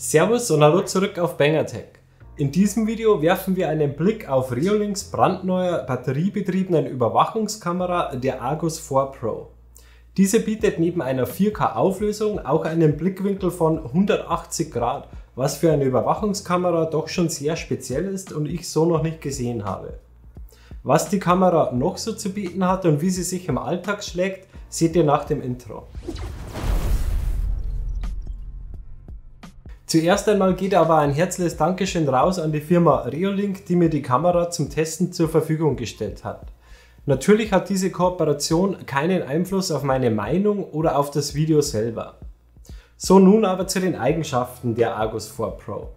Servus und hallo zurück auf BangerTech. In diesem Video werfen wir einen Blick auf Reolinks brandneuer batteriebetriebenen Überwachungskamera, der Argus 4 Pro. Diese bietet neben einer 4K-Auflösung auch einen Blickwinkel von 180 Grad, was für eine Überwachungskamera doch schon sehr speziell ist und ich so noch nicht gesehen habe. Was die Kamera noch so zu bieten hat und wie sie sich im Alltag schlägt, seht ihr nach dem Intro. Zuerst einmal geht aber ein herzliches Dankeschön raus an die Firma Reolink, die mir die Kamera zum Testen zur Verfügung gestellt hat. Natürlich hat diese Kooperation keinen Einfluss auf meine Meinung oder auf das Video selber. So, nun aber zu den Eigenschaften der Argus 4 Pro.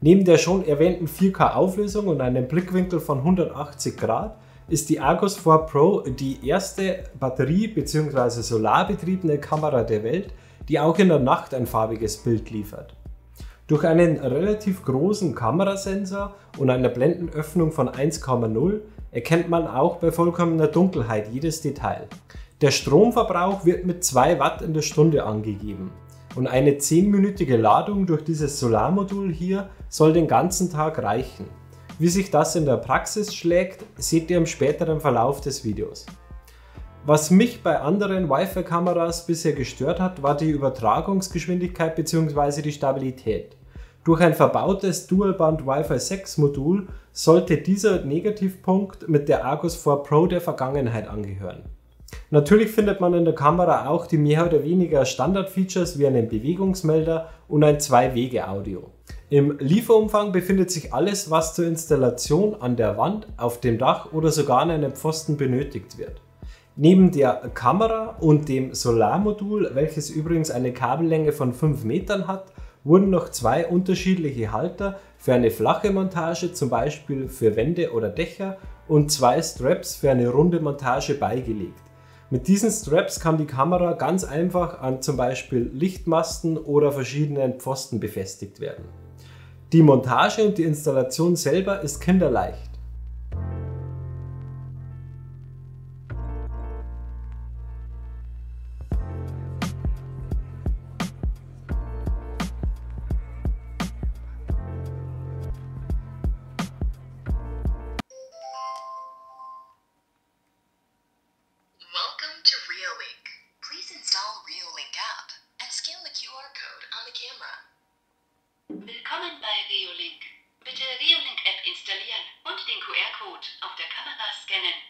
Neben der schon erwähnten 4K-Auflösung und einem Blickwinkel von 180 Grad ist die Argus 4 Pro die erste batterie- bzw. solarbetriebene Kamera der Welt, die auch in der Nacht ein farbiges Bild liefert. Durch einen relativ großen Kamerasensor und einer Blendenöffnung von 1,0 erkennt man auch bei vollkommener Dunkelheit jedes Detail. Der Stromverbrauch wird mit 2 Watt in der Stunde angegeben und eine 10-minütige Ladung durch dieses Solarmodul hier soll den ganzen Tag reichen. Wie sich das in der Praxis schlägt, seht ihr im späteren Verlauf des Videos. Was mich bei anderen Wi-Fi-Kameras bisher gestört hat, war die Übertragungsgeschwindigkeit bzw. die Stabilität. Durch ein verbautes Dualband Wi-Fi 6 Modul sollte dieser Negativpunkt mit der Argus 4 Pro der Vergangenheit angehören. Natürlich findet man in der Kamera auch die mehr oder weniger Standard-Features wie einen Bewegungsmelder und ein 2-Wege-Audio. Im Lieferumfang befindet sich alles, was zur Installation an der Wand, auf dem Dach oder sogar an einem Pfosten benötigt wird. Neben der Kamera und dem Solarmodul, welches übrigens eine Kabellänge von 5 Metern hat, wurden noch 2 unterschiedliche Halter für eine flache Montage, zum Beispiel für Wände oder Dächer, und 2 Straps für eine runde Montage beigelegt. Mit diesen Straps kann die Kamera ganz einfach an zum Beispiel Lichtmasten oder verschiedenen Pfosten befestigt werden. Die Montage und die Installation selber ist kinderleicht. Willkommen bei Reolink. Bitte Reolink-App installieren und den QR-Code auf der Kamera scannen.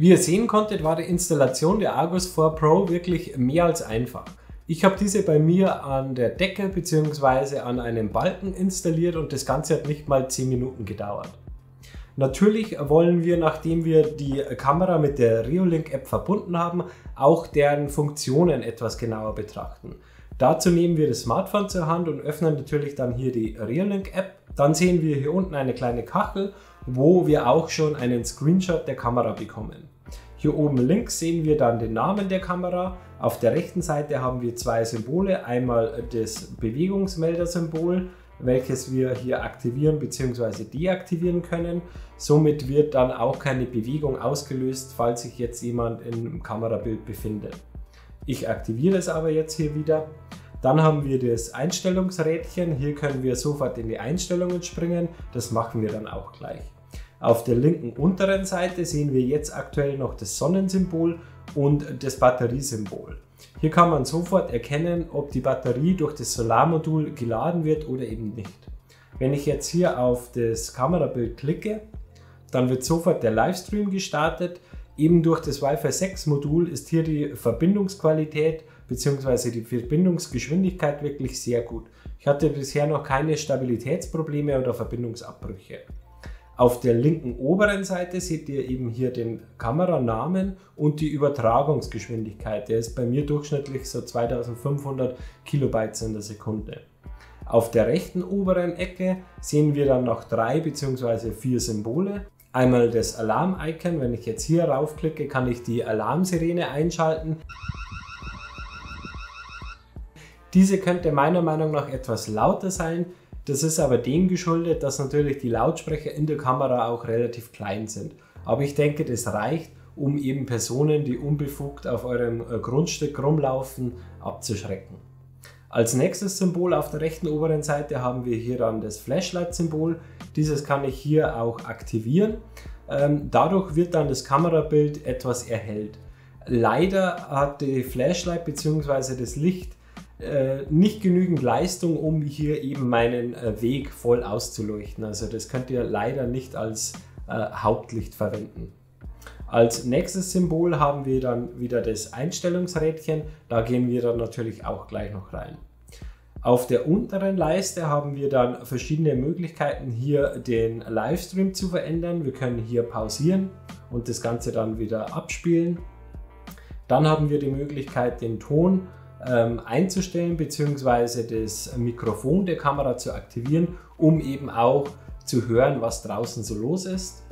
Wie ihr sehen konntet, war die Installation der Argus 4 Pro wirklich mehr als einfach. Ich habe diese bei mir an der Decke bzw. an einem Balken installiert und das Ganze hat nicht mal 10 Minuten gedauert. Natürlich wollen wir, nachdem wir die Kamera mit der Reolink-App verbunden haben, auch deren Funktionen etwas genauer betrachten. Dazu nehmen wir das Smartphone zur Hand und öffnen natürlich dann hier die Reolink-App. Dann sehen wir hier unten eine kleine Kachel, wo wir auch schon einen Screenshot der Kamera bekommen. Hier oben links sehen wir dann den Namen der Kamera. Auf der rechten Seite haben wir zwei Symbole, einmal das Bewegungsmelder-Symbol, welches wir hier aktivieren bzw. deaktivieren können. Somit wird dann auch keine Bewegung ausgelöst, falls sich jetzt jemand im Kamerabild befindet. Ich aktiviere es aber jetzt hier wieder. Dann haben wir das Einstellungsrädchen. Hier können wir sofort in die Einstellungen springen. Das machen wir dann auch gleich. Auf der linken unteren Seite sehen wir jetzt aktuell noch das Sonnensymbol und das Batteriesymbol. Hier kann man sofort erkennen, ob die Batterie durch das Solarmodul geladen wird oder eben nicht. Wenn ich jetzt hier auf das Kamerabild klicke, dann wird sofort der Livestream gestartet. Eben durch das Wi-Fi 6 Modul ist hier die Verbindungsqualität bzw. die Verbindungsgeschwindigkeit wirklich sehr gut. Ich hatte bisher noch keine Stabilitätsprobleme oder Verbindungsabbrüche. Auf der linken oberen Seite seht ihr eben hier den Kameranamen und die Übertragungsgeschwindigkeit. Der ist bei mir durchschnittlich so 2500 Kilobytes in der Sekunde. Auf der rechten oberen Ecke sehen wir dann noch 3 bzw. 4 Symbole. Einmal das Alarm-Icon. Wenn ich jetzt hier raufklicke, kann ich die Alarmsirene einschalten. Diese könnte meiner Meinung nach etwas lauter sein. Das ist aber dem geschuldet, dass natürlich die Lautsprecher in der Kamera auch relativ klein sind. Aber ich denke, das reicht, um eben Personen, die unbefugt auf eurem Grundstück rumlaufen, abzuschrecken. Als nächstes Symbol auf der rechten oberen Seite haben wir hier dann das Flashlight-Symbol. Dieses kann ich hier auch aktivieren. Dadurch wird dann das Kamerabild etwas erhellt. Leider hat die Flashlight bzw. das Licht nicht genügend Leistung, um hier eben meinen Weg voll auszuleuchten. Also das könnt ihr leider nicht als Hauptlicht verwenden. Als nächstes Symbol haben wir dann wieder das Einstellungsrädchen. Da gehen wir dann natürlich auch gleich noch rein. Auf der unteren Leiste haben wir dann verschiedene Möglichkeiten, hier den Livestream zu verändern. Wir können hier pausieren und das Ganze dann wieder abspielen. Dann haben wir die Möglichkeit, den Ton einzustellen bzw. das Mikrofon der Kamera zu aktivieren, um eben auch zu hören, was draußen so los ist.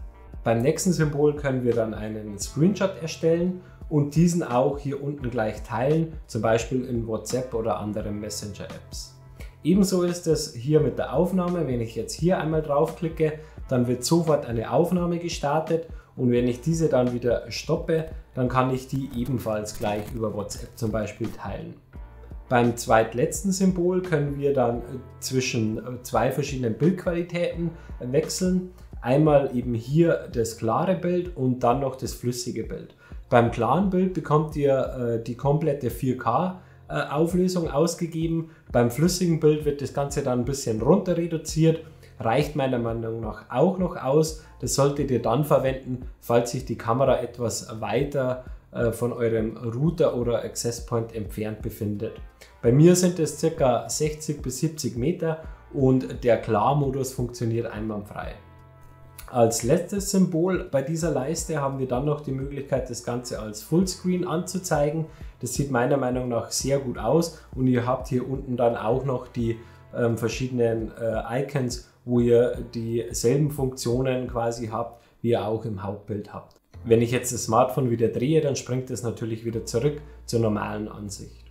Beim nächsten Symbol können wir dann einen Screenshot erstellen und diesen auch hier unten gleich teilen, zum Beispiel in WhatsApp oder anderen Messenger-Apps. Ebenso ist es hier mit der Aufnahme. Wenn ich jetzt hier einmal draufklicke, dann wird sofort eine Aufnahme gestartet. Und wenn ich diese dann wieder stoppe, dann kann ich die ebenfalls gleich über WhatsApp zum Beispiel teilen. Beim zweitletzten Symbol können wir dann zwischen zwei verschiedenen Bildqualitäten wechseln. Einmal eben hier das klare Bild und dann noch das flüssige Bild. Beim klaren Bild bekommt ihr die komplette 4K Auflösung ausgegeben. Beim flüssigen Bild wird das Ganze dann ein bisschen runter reduziert. Reicht meiner Meinung nach auch noch aus. Das solltet ihr dann verwenden, falls sich die Kamera etwas weiter von eurem Router oder Access Point entfernt befindet. Bei mir sind es ca. 60 bis 70 Meter und der Klarmodus funktioniert einwandfrei. Als letztes Symbol bei dieser Leiste haben wir dann noch die Möglichkeit, das Ganze als Fullscreen anzuzeigen. Das sieht meiner Meinung nach sehr gut aus und ihr habt hier unten dann auch noch die verschiedenen Icons, wo ihr dieselben Funktionen quasi habt, wie ihr auch im Hauptbild habt. Wenn ich jetzt das Smartphone wieder drehe, dann springt es natürlich wieder zurück zur normalen Ansicht.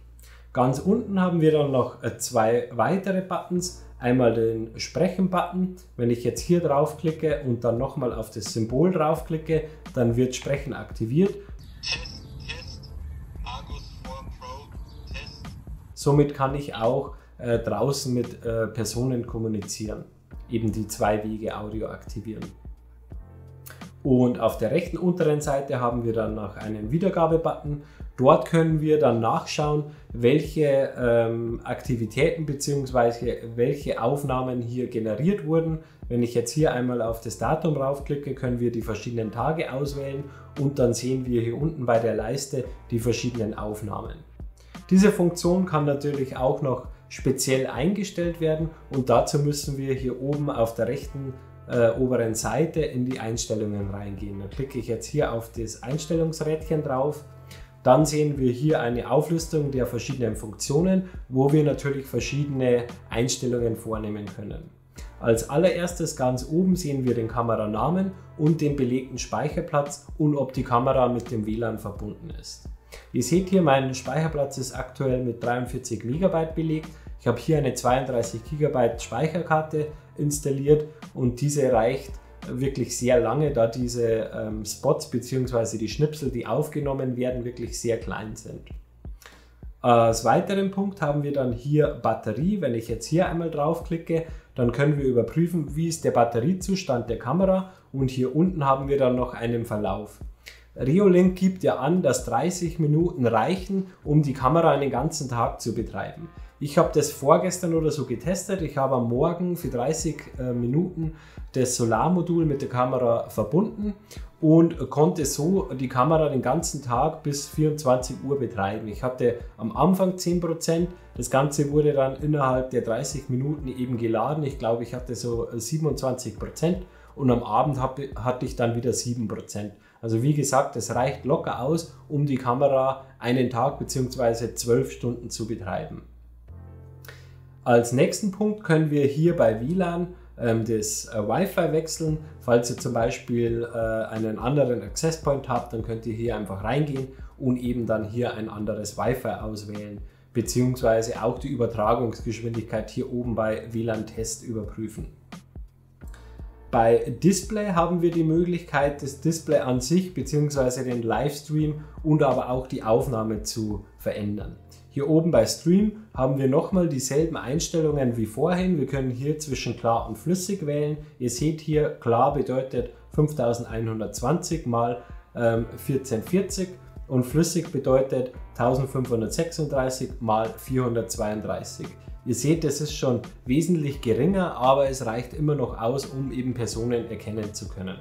Ganz unten haben wir dann noch zwei weitere Buttons. Einmal den Sprechen-Button. Wenn ich jetzt hier draufklicke und dann nochmal auf das Symbol draufklicke, dann wird Sprechen aktiviert. Test, Argus 4 Pro, Test. Somit kann ich auch draußen mit Personen kommunizieren, eben die 2-Wege-Audio aktivieren. Und auf der rechten unteren Seite haben wir dann noch einen Wiedergabe-Button. Dort können wir dann nachschauen, welche Aktivitäten bzw. welche Aufnahmen hier generiert wurden. Wenn ich jetzt hier einmal auf das Datum raufklicke, können wir die verschiedenen Tage auswählen und dann sehen wir hier unten bei der Leiste die verschiedenen Aufnahmen. Diese Funktion kann natürlich auch noch speziell eingestellt werden und dazu müssen wir hier oben auf der rechten oberen Seite in die Einstellungen reingehen. Dann klicke ich jetzt hier auf das Einstellungsrädchen drauf. Dann sehen wir hier eine Auflistung der verschiedenen Funktionen, wo wir natürlich verschiedene Einstellungen vornehmen können. Als allererstes ganz oben sehen wir den Kameranamen und den belegten Speicherplatz und ob die Kamera mit dem WLAN verbunden ist. Ihr seht hier, mein Speicherplatz ist aktuell mit 43 MB belegt. Ich habe hier eine 32 GB Speicherkarte installiert und diese reicht wirklich sehr lange, da diese Spots bzw. die Schnipsel, die aufgenommen werden, wirklich sehr klein sind. Als weiteren Punkt haben wir dann hier Batterie. Wenn ich jetzt hier einmal draufklicke, dann können wir überprüfen, wie ist der Batteriezustand der Kamera, und hier unten haben wir dann noch einen Verlauf. Reolink gibt ja an, dass 30 Minuten reichen, um die Kamera einen ganzen Tag zu betreiben. Ich habe das vorgestern oder so getestet. Ich habe am Morgen für 30 Minuten das Solarmodul mit der Kamera verbunden und konnte so die Kamera den ganzen Tag bis 24 Uhr betreiben. Ich hatte am Anfang 10%, das Ganze wurde dann innerhalb der 30 Minuten eben geladen. Ich glaube, ich hatte so 27% und am Abend hatte ich dann wieder 7%. Also wie gesagt, es reicht locker aus, um die Kamera einen Tag bzw. 12 Stunden zu betreiben. Als nächsten Punkt können wir hier bei WLAN das Wi-Fi wechseln. Falls ihr zum Beispiel einen anderen Access Point habt, dann könnt ihr hier einfach reingehen und eben dann hier ein anderes Wi-Fi auswählen, beziehungsweise auch die Übertragungsgeschwindigkeit hier oben bei WLAN-Test überprüfen. Bei Display haben wir die Möglichkeit, das Display an sich bzw. den Livestream und aber auch die Aufnahme zu verändern. Hier oben bei Stream haben wir nochmal dieselben Einstellungen wie vorhin. Wir können hier zwischen klar und flüssig wählen. Ihr seht hier, klar bedeutet 5120 mal 1440 und flüssig bedeutet 1536 mal 432. Ihr seht, das ist schon wesentlich geringer, aber es reicht immer noch aus, um eben Personen erkennen zu können.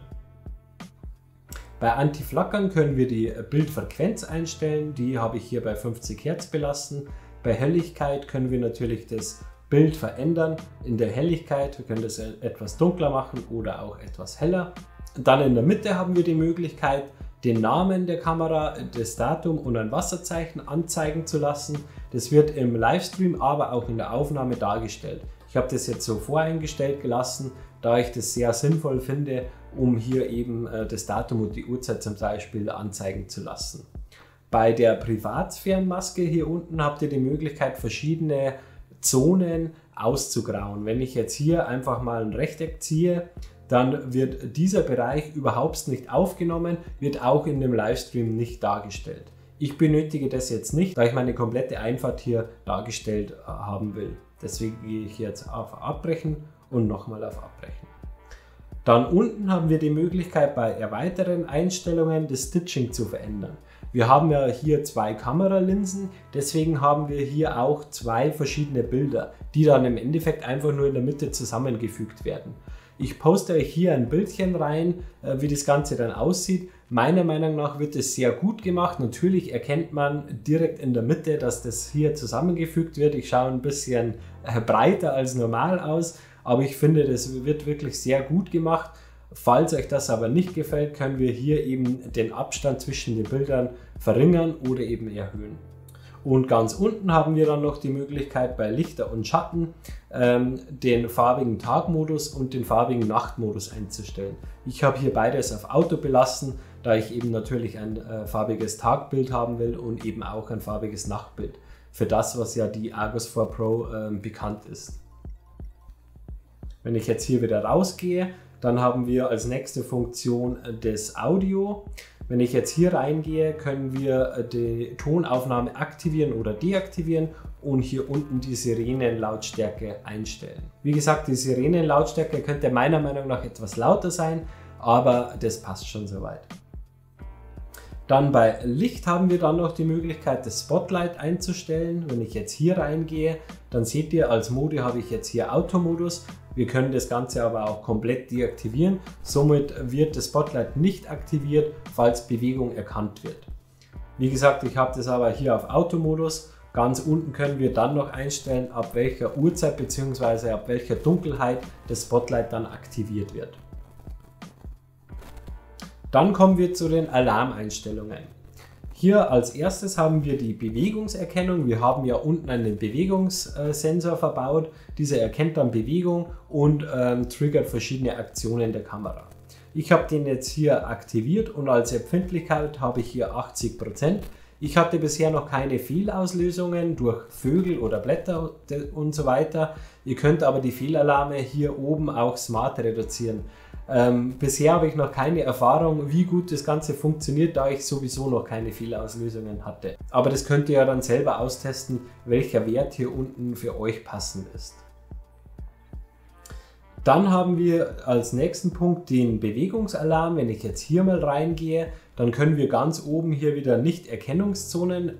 Bei Anti-Flackern können wir die Bildfrequenz einstellen, die habe ich hier bei 50 Hertz belassen. Bei Helligkeit können wir natürlich das Bild verändern in der Helligkeit. Wir können das etwas dunkler machen oder auch etwas heller. Dann in der Mitte haben wir die Möglichkeit, den Namen der Kamera, das Datum und ein Wasserzeichen anzeigen zu lassen. Das wird im Livestream, aber auch in der Aufnahme dargestellt. Ich habe das jetzt so voreingestellt gelassen, da ich das sehr sinnvoll finde, um hier eben das Datum und die Uhrzeit zum Beispiel anzeigen zu lassen. Bei der Privatsphärenmaske hier unten habt ihr die Möglichkeit, verschiedene Zonen auszugrauen. Wenn ich jetzt hier einfach mal ein Rechteck ziehe, dann wird dieser Bereich überhaupt nicht aufgenommen, wird auch in dem Livestream nicht dargestellt. Ich benötige das jetzt nicht, da ich meine komplette Einfahrt hier dargestellt haben will. Deswegen gehe ich jetzt auf Abbrechen und nochmal auf Abbrechen. Dann unten haben wir die Möglichkeit, bei erweiterten Einstellungen das Stitching zu verändern. Wir haben ja hier zwei Kameralinsen, deswegen haben wir hier auch zwei verschiedene Bilder, die dann im Endeffekt einfach nur in der Mitte zusammengefügt werden. Ich poste euch hier ein Bildchen rein, wie das Ganze dann aussieht. Meiner Meinung nach wird es sehr gut gemacht. Natürlich erkennt man direkt in der Mitte, dass das hier zusammengefügt wird. Ich schaue ein bisschen breiter als normal aus, aber ich finde, das wird wirklich sehr gut gemacht. Falls euch das aber nicht gefällt, können wir hier eben den Abstand zwischen den Bildern verringern oder eben erhöhen. Und ganz unten haben wir dann noch die Möglichkeit, bei Lichter und Schatten den farbigen Tagmodus und den farbigen Nachtmodus einzustellen. Ich habe hier beides auf Auto belassen, da ich eben natürlich ein farbiges Tagbild haben will und eben auch ein farbiges Nachtbild. Für das, was ja die Argus 4 Pro bekannt ist. Wenn ich jetzt hier wieder rausgehe, dann haben wir als nächste Funktion das Audio. Wenn ich jetzt hier reingehe, können wir die Tonaufnahme aktivieren oder deaktivieren und hier unten die Sirenenlautstärke einstellen. Wie gesagt, die Sirenenlautstärke könnte meiner Meinung nach etwas lauter sein, aber das passt schon soweit. Dann bei Licht haben wir dann noch die Möglichkeit, das Spotlight einzustellen. Wenn ich jetzt hier reingehe, dann seht ihr, als Mode habe ich jetzt hier Automodus. Wir können das Ganze aber auch komplett deaktivieren. Somit wird das Spotlight nicht aktiviert, falls Bewegung erkannt wird. Wie gesagt, ich habe das aber hier auf Automodus Ganz unten können wir dann noch einstellen, ab welcher Uhrzeit bzw. ab welcher Dunkelheit das Spotlight dann aktiviert wird. Dann kommen wir zu den Alarmeinstellungen. Hier als erstes haben wir die Bewegungserkennung. Wir haben ja unten einen Bewegungssensor verbaut. Dieser erkennt dann Bewegung und triggert verschiedene Aktionen der Kamera. Ich habe den jetzt hier aktiviert und als Empfindlichkeit habe ich hier 80%. Ich hatte bisher noch keine Fehlauslösungen durch Vögel oder Blätter und so weiter. Ihr könnt aber die Fehlalarme hier oben auch smart reduzieren. Bisher habe ich noch keine Erfahrung, wie gut das Ganze funktioniert, da ich sowieso noch keine Fehlauslösungen hatte. Aber das könnt ihr ja dann selber austesten, welcher Wert hier unten für euch passend ist. Dann haben wir als nächsten Punkt den Bewegungsalarm. Wenn ich jetzt hier mal reingehe, dann können wir ganz oben hier wieder Nicht-Erkennungszonen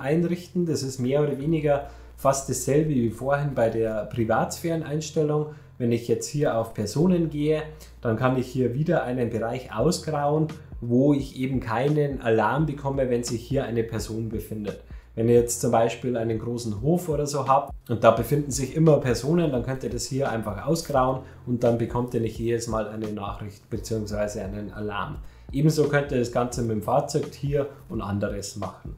einrichten. Das ist mehr oder weniger fast dasselbe wie vorhin bei der Privatsphäreneinstellung. Wenn ich jetzt hier auf Personen gehe, dann kann ich hier wieder einen Bereich ausgrauen, wo ich eben keinen Alarm bekomme, wenn sich hier eine Person befindet. Wenn ihr jetzt zum Beispiel einen großen Hof oder so habt und da befinden sich immer Personen, dann könnt ihr das hier einfach ausgrauen und dann bekommt ihr nicht jedes Mal eine Nachricht bzw. einen Alarm. Ebenso könnt ihr das Ganze mit dem Fahrzeugtier und anderes machen.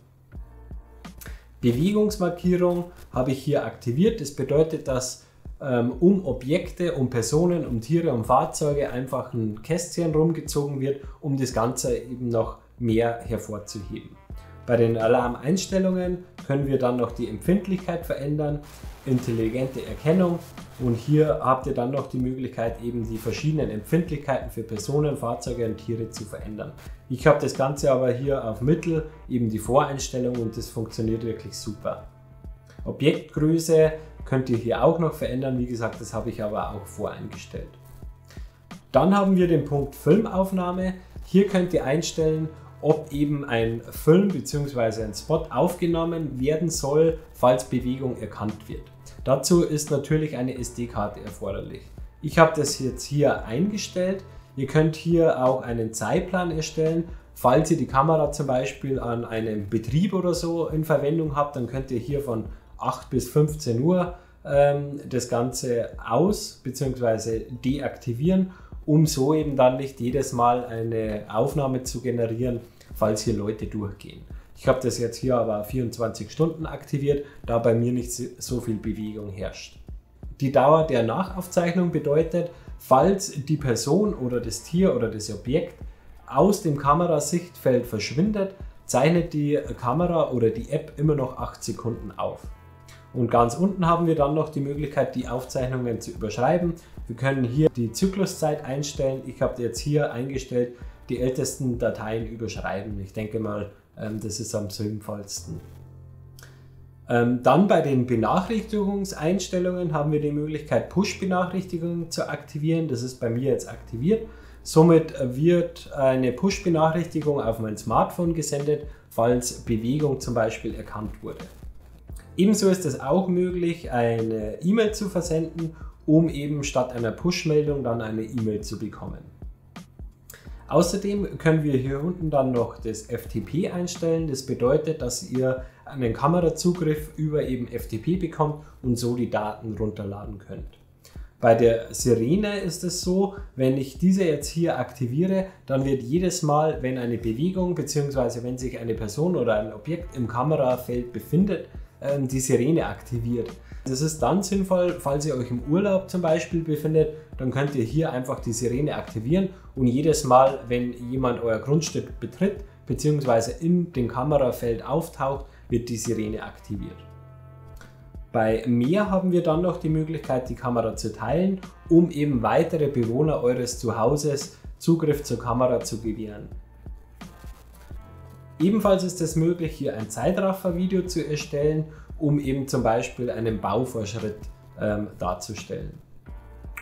Bewegungsmarkierung habe ich hier aktiviert. Das bedeutet, dass um Objekte, um Personen, um Tiere, um Fahrzeuge einfach ein Kästchen rumgezogen wird, um das Ganze eben noch mehr hervorzuheben. Bei den Alarmeinstellungen können wir dann noch die Empfindlichkeit verändern, intelligente Erkennung und hier habt ihr dann noch die Möglichkeit, eben die verschiedenen Empfindlichkeiten für Personen, Fahrzeuge und Tiere zu verändern. Ich habe das Ganze aber hier auf Mittel, eben die Voreinstellung und das funktioniert wirklich super. Objektgröße könnt ihr hier auch noch verändern, wie gesagt, das habe ich aber auch voreingestellt. Dann haben wir den Punkt Filmaufnahme. Hier könnt ihr einstellen, ob eben ein Film bzw. ein Spot aufgenommen werden soll, falls Bewegung erkannt wird. Dazu ist natürlich eine SD-Karte erforderlich. Ich habe das jetzt hier eingestellt. Ihr könnt hier auch einen Zeitplan erstellen. Falls ihr die Kamera zum Beispiel an einem Betrieb oder so in Verwendung habt, dann könnt ihr hier von 8 bis 15 Uhr das Ganze aus bzw. deaktivieren, um so eben dann nicht jedes Mal eine Aufnahme zu generieren, falls hier Leute durchgehen. Ich habe das jetzt hier aber 24 Stunden aktiviert, da bei mir nicht so viel Bewegung herrscht. Die Dauer der Nachaufzeichnung bedeutet, falls die Person oder das Tier oder das Objekt aus dem Kamerasichtfeld verschwindet, zeichnet die Kamera oder die App immer noch 8 Sekunden auf. Und ganz unten haben wir dann noch die Möglichkeit, die Aufzeichnungen zu überschreiben. Wir können hier die Zykluszeit einstellen. Ich habe jetzt hier eingestellt, die ältesten Dateien überschreiben. Ich denke mal, das ist am sinnvollsten. Dann bei den Benachrichtigungseinstellungen haben wir die Möglichkeit, Push-Benachrichtigungen zu aktivieren. Das ist bei mir jetzt aktiviert. Somit wird eine Push-Benachrichtigung auf mein Smartphone gesendet, falls Bewegung zum Beispiel erkannt wurde. Ebenso ist es auch möglich, eine E-Mail zu versenden, um eben statt einer Push-Meldung dann eine E-Mail zu bekommen. Außerdem können wir hier unten dann noch das FTP einstellen. Das bedeutet, dass ihr einen Kamerazugriff über eben FTP bekommt und so die Daten runterladen könnt. Bei der Sirene ist es so, wenn ich diese jetzt hier aktiviere, dann wird jedes Mal, wenn eine Bewegung bzw. wenn sich eine Person oder ein Objekt im Kamerafeld befindet, die Sirene aktiviert. Das ist dann sinnvoll, falls ihr euch im Urlaub zum Beispiel befindet, dann könnt ihr hier einfach die Sirene aktivieren und jedes Mal, wenn jemand euer Grundstück betritt bzw. in dem Kamerafeld auftaucht, wird die Sirene aktiviert. Bei mehr haben wir dann noch die Möglichkeit, die Kamera zu teilen, um eben weitere Bewohner eures Zuhauses Zugriff zur Kamera zu gewähren. Ebenfalls ist es möglich, hier ein Zeitraffer-Video zu erstellen, um eben zum Beispiel einen Baufortschritt darzustellen.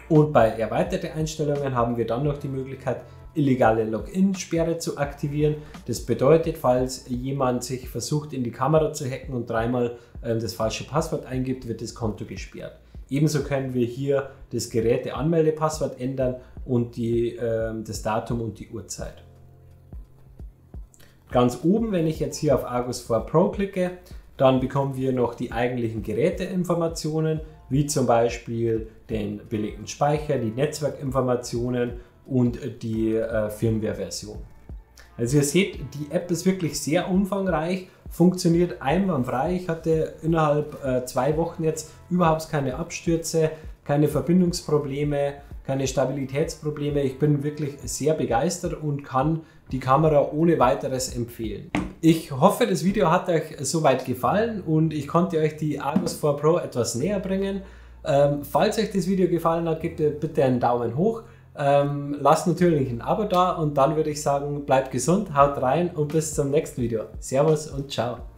Und bei erweiterten Einstellungen haben wir dann noch die Möglichkeit, illegale Login-Sperre zu aktivieren. Das bedeutet, falls jemand sich versucht, in die Kamera zu hacken und dreimal das falsche Passwort eingibt, wird das Konto gesperrt. Ebenso können wir hier das Geräteanmeldepasswort ändern und das Datum und die Uhrzeit. Ganz oben, wenn ich jetzt hier auf Argus 4 Pro klicke, Dann bekommen wir noch die eigentlichen Geräteinformationen, wie zum Beispiel den belegten Speicher, die Netzwerkinformationen und die Firmware-Version. Also ihr seht, die App ist wirklich sehr umfangreich, funktioniert einwandfrei. Ich hatte innerhalb 2 Wochen jetzt überhaupt keine Abstürze, keine Verbindungsprobleme, keine Stabilitätsprobleme. Ich bin wirklich sehr begeistert und kann die Kamera ohne weiteres empfehlen. Ich hoffe, das Video hat euch soweit gefallen und ich konnte euch die Argus 4 Pro etwas näher bringen. Falls euch das Video gefallen hat, gebt ihr bitte einen Daumen hoch. Lasst natürlich ein Abo da und dann würde ich sagen, bleibt gesund, haut rein und bis zum nächsten Video. Servus und ciao.